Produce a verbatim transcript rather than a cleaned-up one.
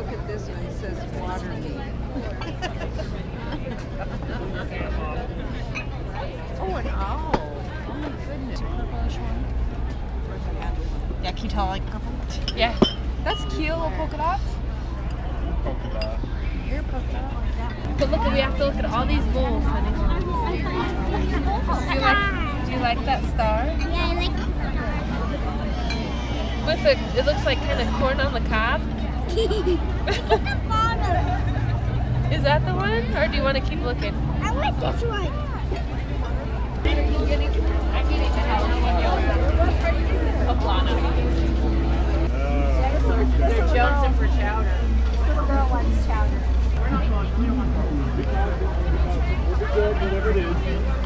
look at this one, it says water meat. Oh, an owl. Oh my goodness. Yeah, can you tell like a couple? Yeah. That's cute, little polka dots. Polka dot. You're polka dot. But look, we have to look at all these bowls, honey. Do you like, do you like that star? Yeah, I like the star. With a, it looks like kind of corn on the cob. Is that the one? Or do you want to keep looking? I like this one. I'm getting a plana. They're jonesing for chowder. This little girl wants chowder. We're not going. We don't want to go. Whatever it is.